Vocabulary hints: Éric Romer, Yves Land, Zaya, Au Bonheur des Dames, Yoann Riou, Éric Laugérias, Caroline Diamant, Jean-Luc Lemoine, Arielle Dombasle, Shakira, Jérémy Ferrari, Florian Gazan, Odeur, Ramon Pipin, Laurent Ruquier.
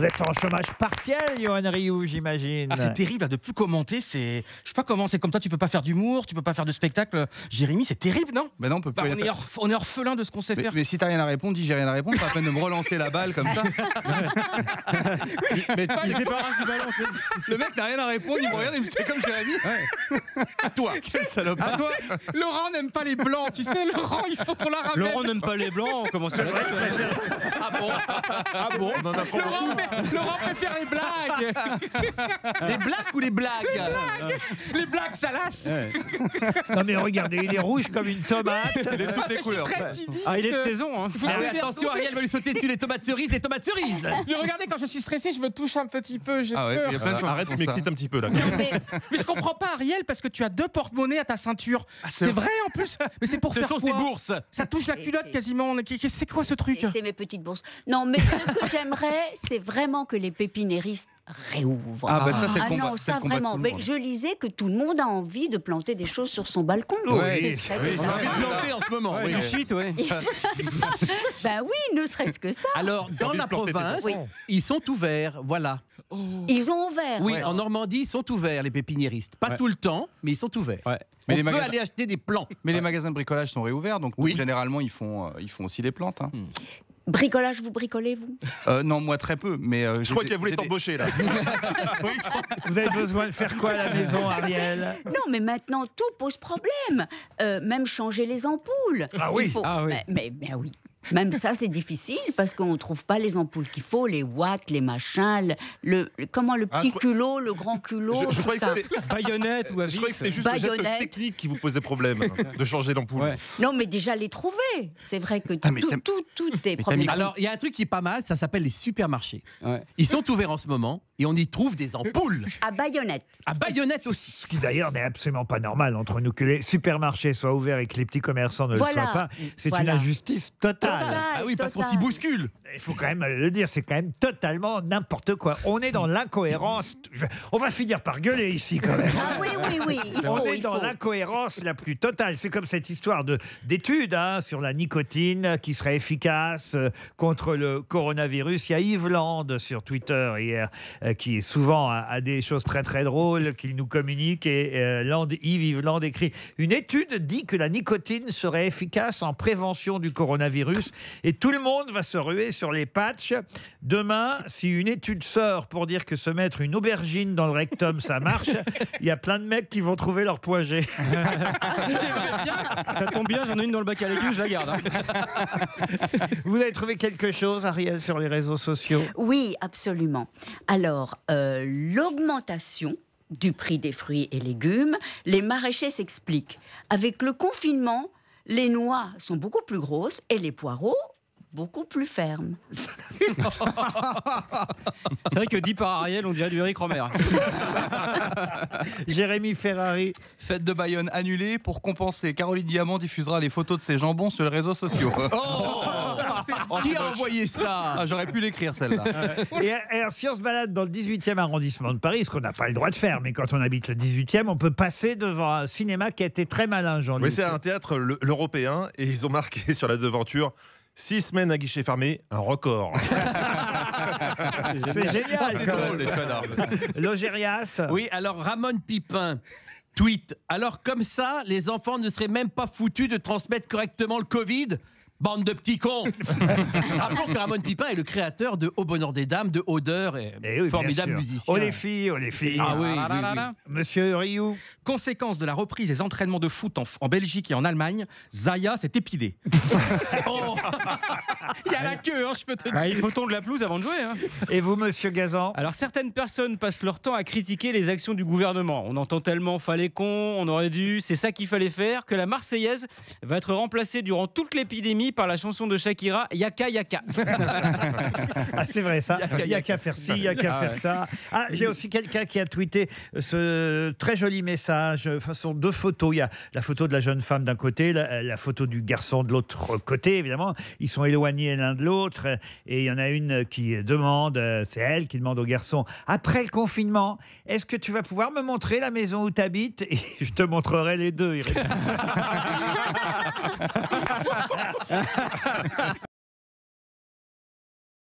Vous êtes en chômage partiel, Yoann Riou, j'imagine. Ah, c'est terrible de plus commenter. Je sais pas comment c'est comme toi. Tu peux pas faire d'humour, tu peux pas faire de spectacle. Jérémy, c'est terrible, non? Mais non, on peut pas. On est orphelin de ce qu'on sait faire. Mais si t'as rien à répondre, dis j'ai rien à répondre. Pas la peine de me relancer la balle comme ça. Mais tu t'es pas balancé. Le mec n'a rien à répondre, il me regarde et me dit c'est comme Jérémy. Ouais. À toi. Quel salopard. À toi. Laurent n'aime pas les blancs, tu sais. Laurent, il faut qu'on la ramène. Laurent n'aime pas les blancs. On commence à ah bon? Ah bon? Laurent préfère les blagues. Les blagues ou les blagues? Les blagues, les blagues, ça lasse. Ouais. Non mais regardez, il est rouge comme une tomate. Il est de toutes les couleurs. Ah, il est de saison. Hein. Attention, Arielle va lui sauter dessus les tomates cerises, les tomates cerises. Mais regardez, quand je suis stressée, je me touche un petit peu. Ah ouais, peur. Arrête, tu m'excites un petit peu là. Mais je comprends pas, Arielle, parce que tu as deux porte-monnaies à ta ceinture. Ah, c'est vrai en plus. Mais c'est pour faire quoi? Ce sont ces bourses. Ça touche la culotte quasiment. C'est quoi ce truc? C'est mes petites bourses. Non, mais ce que j'aimerais, c'est vraiment que les pépinéristes réouvrent. Ah, bah ça, c'est le combat. Ah non, ça vraiment. Mais je lisais que tout le monde a envie de planter des choses sur son balcon. Oui, on a envie de planter en ce moment. Du shit, oui. Ben oui, ne serait-ce que ça. Alors, dans la province, ils sont ouverts, voilà. Ils ont ouvert. Oui, en Normandie, ils sont ouverts, les pépiniéristes. Pas tout le temps, mais ils sont ouverts. On peut aller acheter des plants. Mais les magasins de bricolage sont réouverts, donc généralement, ils font aussi des plantes. Bricolage, vous bricolez, vous? Non, moi très peu, mais... je crois qu'elle voulait t'embaucher, là. Vous avez besoin de faire quoi à la maison, Arielle? Non, mais maintenant, tout pose problème. Même changer les ampoules. Ah oui, faut... ah, oui. Mais oui. Même ça, c'est difficile, parce qu'on ne trouve pas les ampoules qu'il faut, les watts, les machins, le petit culot, le grand culot... Je croyais que c'était baïonnette ou à vis. Je croyais que c'était juste le geste technique qui vous posait problème, de changer l'ampoule. Ouais. Non, mais déjà les trouver. C'est vrai que tout est problématique. Alors, il y a un truc qui est pas mal, ça s'appelle les supermarchés. Ouais. Ils sont ouverts en ce moment, et on y trouve des ampoules. À baïonnette. À baïonnette aussi. Ce qui d'ailleurs n'est absolument pas normal, entre nous, que les supermarchés soient ouverts et que les petits commerçants ne le soient pas. C'est une injustice totale. Ah oui, parce qu'on s'y bouscule. Il faut quand même le dire, c'est quand même totalement n'importe quoi. On est dans l'incohérence. On va finir par gueuler ici quand même. Ah oui, oui, oui. On est dans l'incohérence la plus totale. C'est comme cette histoire d'études sur la nicotine qui serait efficace contre le coronavirus. Il y a Yves Land sur Twitter hier qui est souvent à des choses très très drôles qu'il nous communique. Et Yves Land écrit: une étude dit que la nicotine serait efficace en prévention du coronavirus. Et tout le monde va se ruer sur les patchs. Demain, si une étude sort pour dire que se mettre une aubergine dans le rectum, ça marche, il y a plein de mecs qui vont trouver leur pois G. Ça tombe bien, j'en ai une dans le bac à légumes, je la garde. Hein. Vous avez trouvé quelque chose, Arielle, sur les réseaux sociaux? Oui, absolument. Alors, l'augmentation du prix des fruits et légumes, les maraîchers s'expliquent. Avec le confinement, les noix sont beaucoup plus grosses et les poireaux beaucoup plus fermes. C'est vrai que dit par Arielle, on dirait du Éric Romer. Jérémy Ferrari. Fête de Bayonne annulée pour compenser. Caroline Diamant diffusera les photos de ses jambons sur les réseaux sociaux. Qui a envoyé ça? J'aurais pu l'écrire celle-là. Et alors, si on se balade dans le 18e arrondissement de Paris, ce qu'on n'a pas le droit de faire, mais quand on habite le 18e, on peut passer devant un cinéma qui a été très malin, Jean-Luc. Oui, c'est un théâtre l'européen et ils ont marqué sur la devanture: 6 semaines à guichet fermé, un record. C'est génial. Laugérias. Oui, alors Ramon Pipin tweet: alors comme ça, les enfants ne seraient même pas foutus de transmettre correctement le Covid. Bande de petits cons. Rappelons que Ramon Pipin est le créateur de Au Bonheur des Dames, de Odeur, et oui, formidable musicien. Oh les filles, oh les filles. Ah oui, ah, oui, oui. Monsieur Riou. Conséquence de la reprise des entraînements de foot en Belgique et en Allemagne, Zaya s'est épilée. Oh. Il y a la queue, hein, je peux te dire. Bah, il faut tondre la pelouse avant de jouer. Hein. Et vous, monsieur Gazan? Alors, certaines personnes passent leur temps à critiquer les actions du gouvernement. On entend tellement: fallait qu'on, on aurait dû, c'est ça qu'il fallait faire, que la Marseillaise va être remplacée durant toute l'épidémie par la chanson de Shakira, Yaka Yaka. Ah, c'est vrai ça. Yaka faire ci, Yaka faire ça. Ah, j'ai aussi quelqu'un qui a tweeté ce très joli message. Enfin, ce sont deux photos. Il y a la photo de la jeune femme d'un côté, la photo du garçon de l'autre côté, évidemment. Ils sont éloignés l'un de l'autre. Et il y en a une qui demande, c'est elle qui demande au garçon: après le confinement, est-ce que tu vas pouvoir me montrer la maison où tu habites? Et je te montrerai les deux. Il